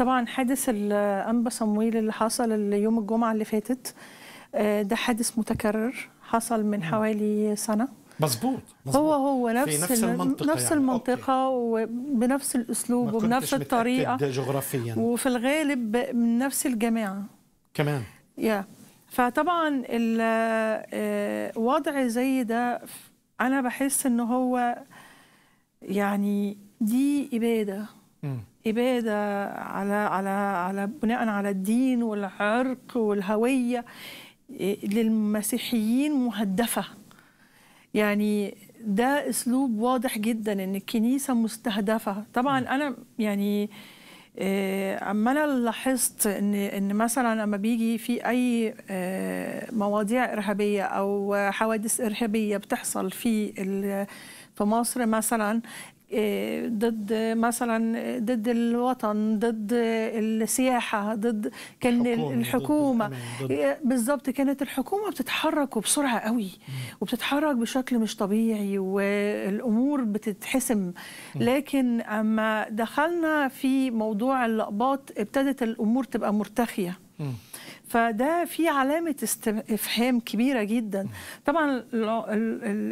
طبعا حادث الانبا سمويل اللي حصل يوم الجمعه اللي فاتت ده حادث متكرر حصل من حوالي سنه. مظبوط هو نفس المنطقه وبنفس الاسلوب وبنفس الطريقه جغرافيا وفي الغالب من نفس الجماعه كمان فطبعا الوضع زي ده انا بحس ان هو يعني دي اباده اباده على بناء على الدين والعرق والهويه للمسيحيين مهدفه. يعني ده اسلوب واضح جدا ان الكنيسه مستهدفه. طبعا انا يعني اما انا لاحظت ان مثلا لما بيجي في اي مواضيع ارهابيه او حوادث ارهابيه بتحصل في مصر مثلا ضد الوطن، ضد السياحه، ضد كان الحكومه بالظبط، كانت الحكومه بتتحرك وبسرعه قوي وبتتحرك بشكل مش طبيعي والامور بتتحسم. لكن اما دخلنا في موضوع اللقبات ابتدت الامور تبقى مرتخيه. فده في علامة استفهام كبيرة جدا. طبعا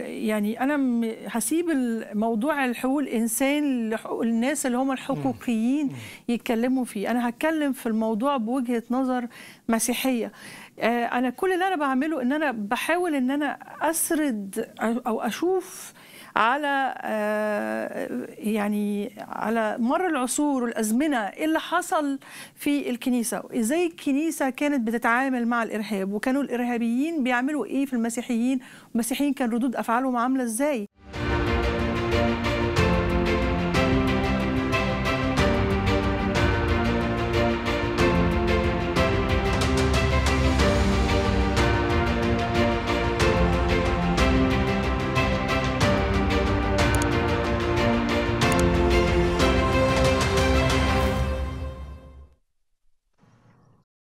يعني أنا هسيب موضوع الحقوق الإنسان لحقوق الناس اللي هم الحقوقيين يتكلموا فيه، أنا هتكلم في الموضوع بوجهة نظر مسيحية. أنا كل اللي أنا بعمله إن أنا بحاول إن أنا أسرد أو أشوف على يعني على مر العصور والازمنه اللي حصل في الكنيسه، ازاي الكنيسه كانت بتتعامل مع الارهاب، وكانوا الارهابيين بيعملوا ايه في المسيحيين، والمسيحيين كان ردود افعالهم عامله ازاي.